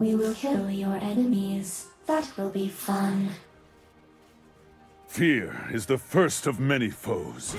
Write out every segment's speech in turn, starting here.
We will kill your enemies. That will be fun. Fear is the first of many foes.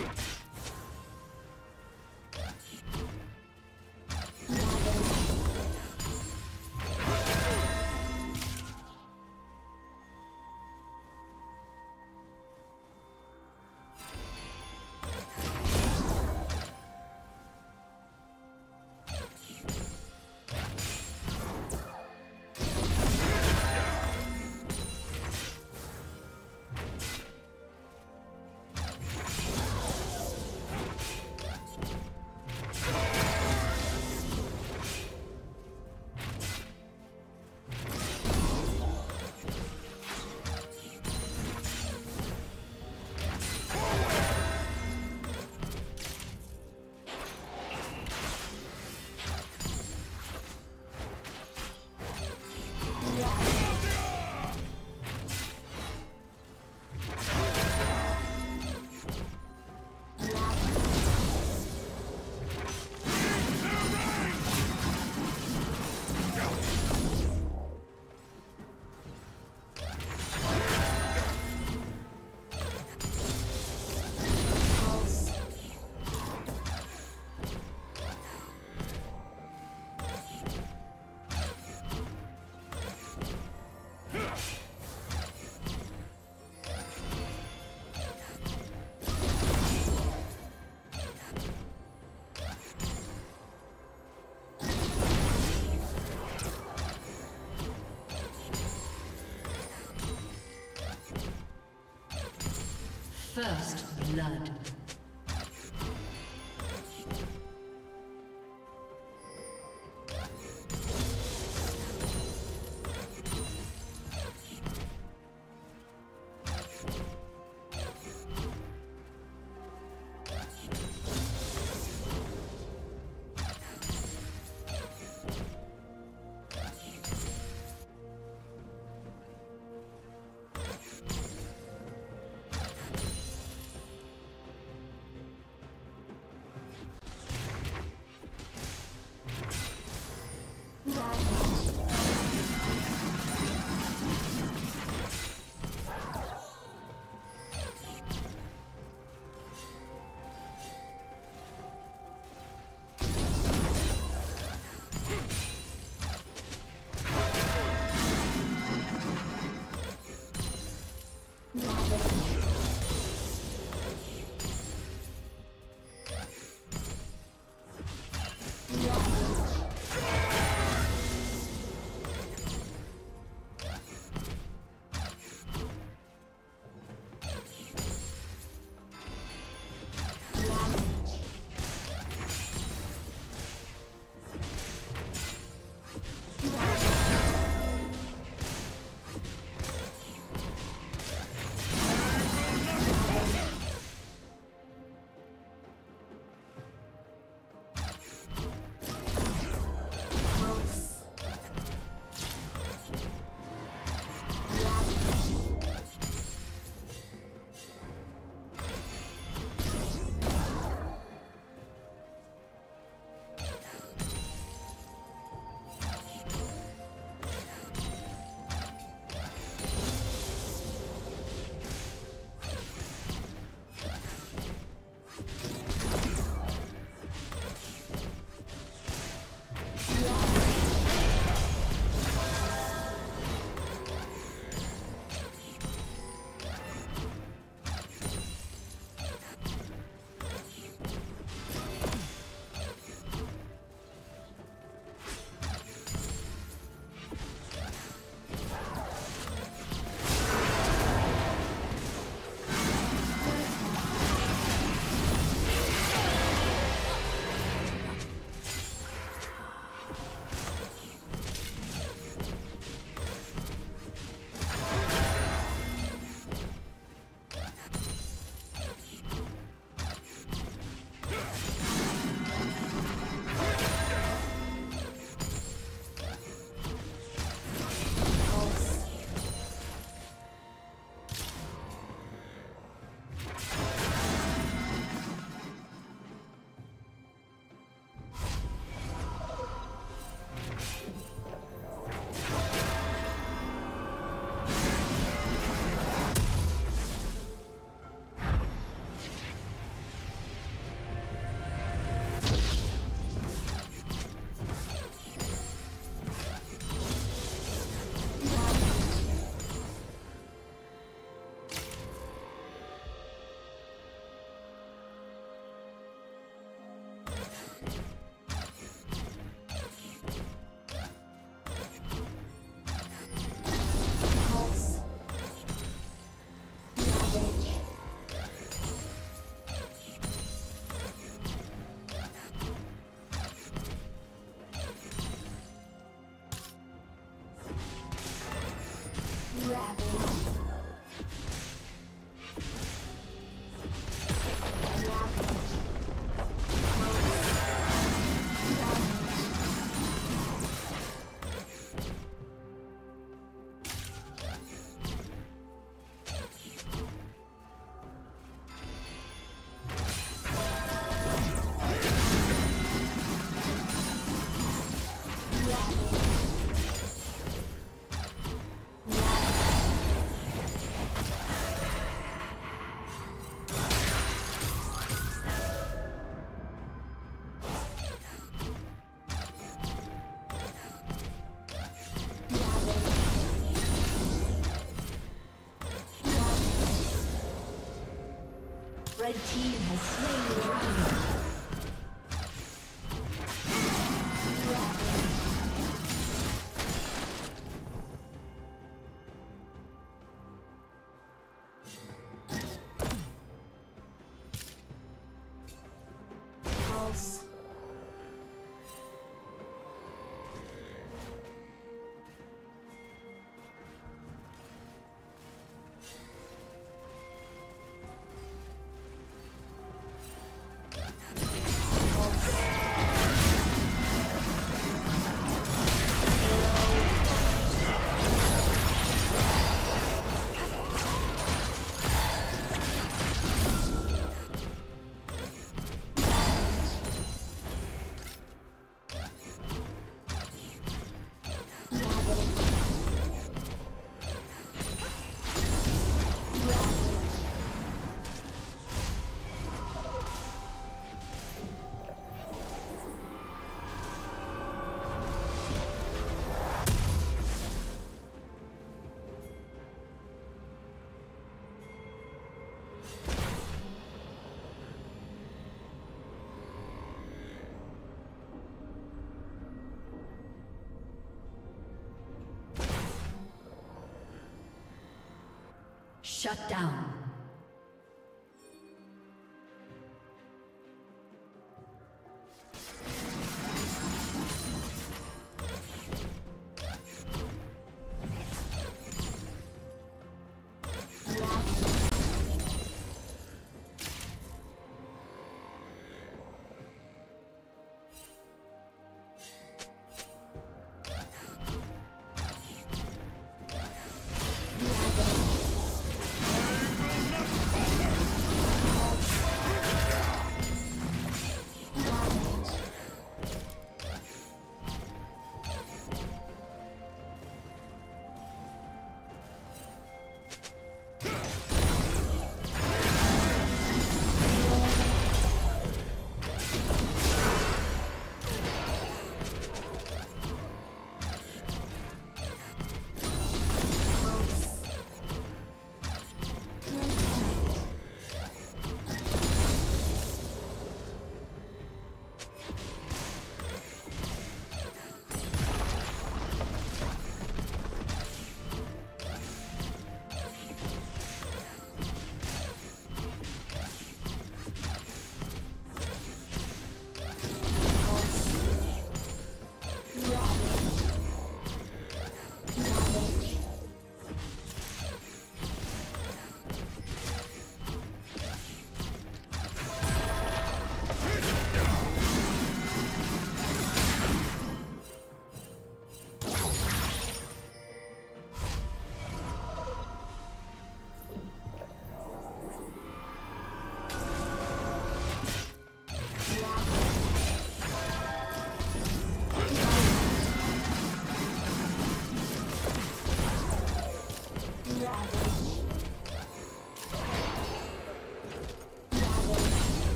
First blood. The team has slain the dragon. Shut down.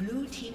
Blue team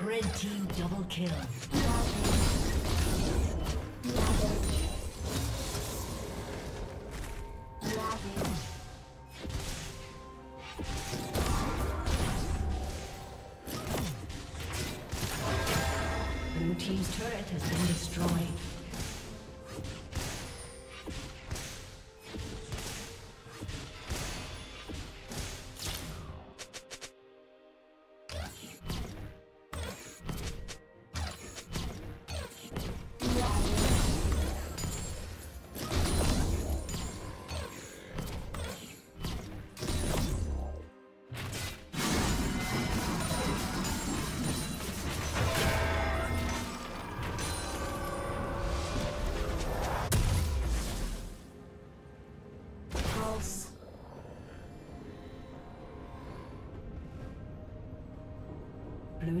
Red team double kill. Blue team's turret has been destroyed. Blue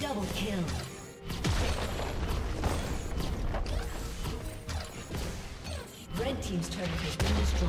Double kill. Red team's turret has been destroyed.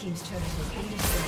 team's turret has been destroyed.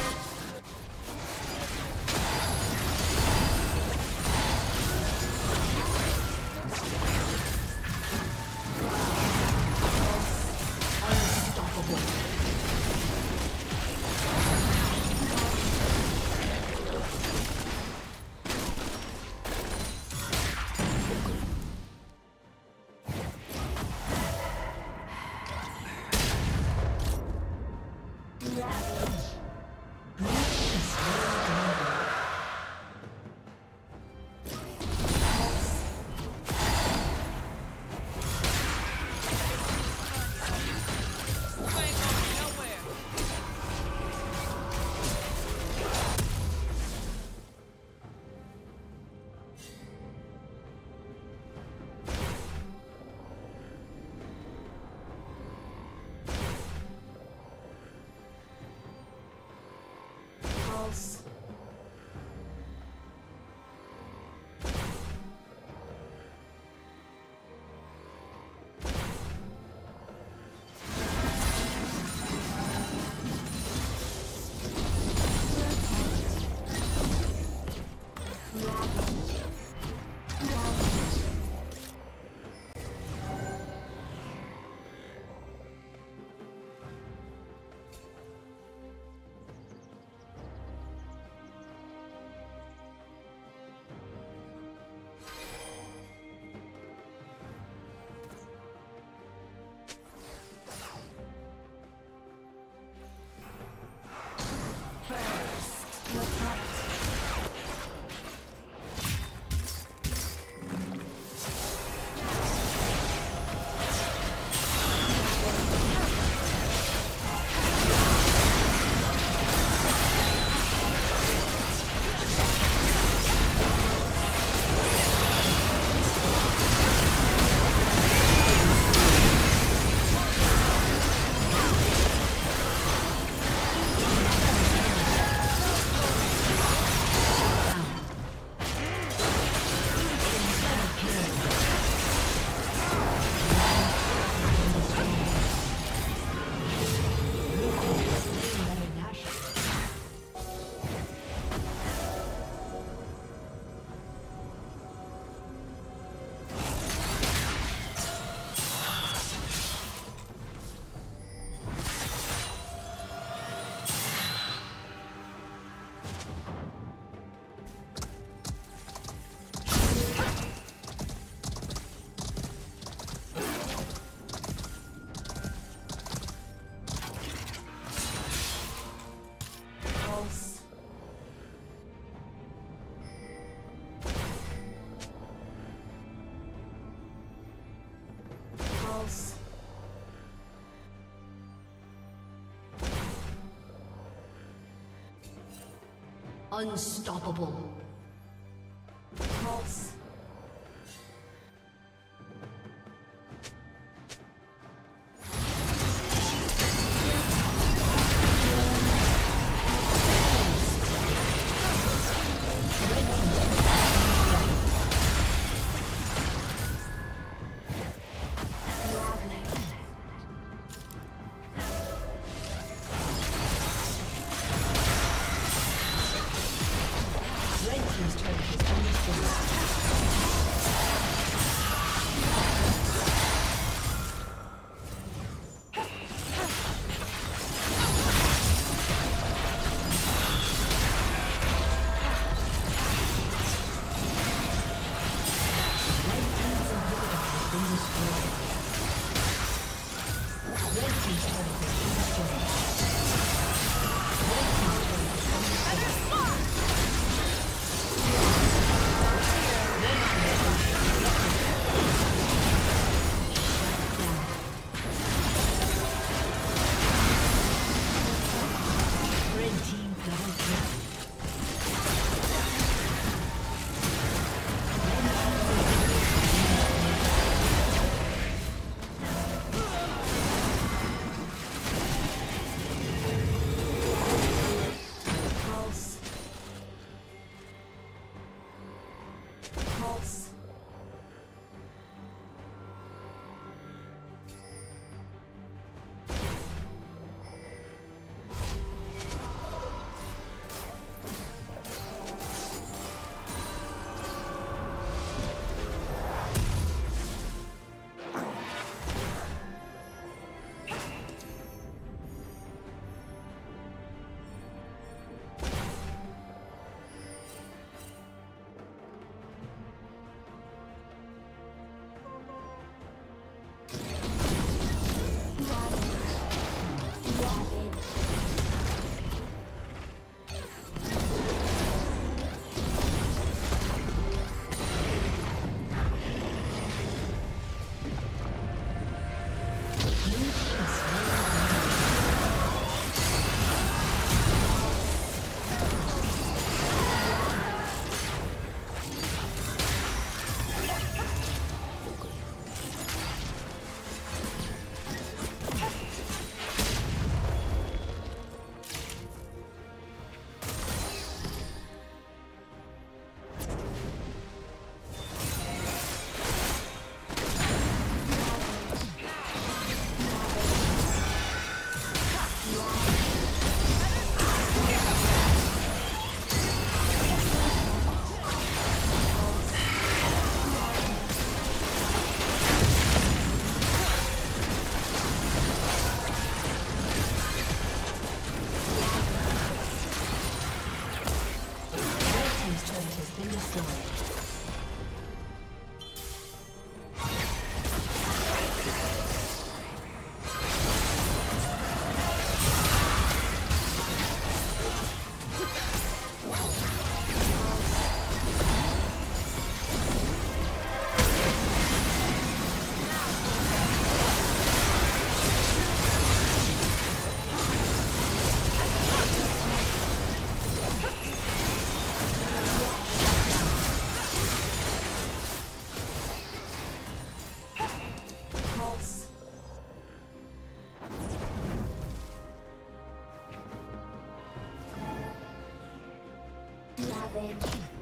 Unstoppable. turret has been destroyed. Thank you.